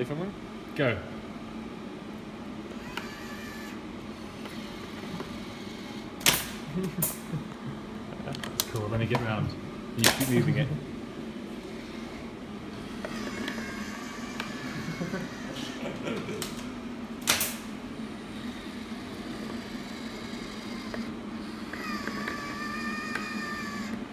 Even more. Go. Cool, let me get round. You keep moving it.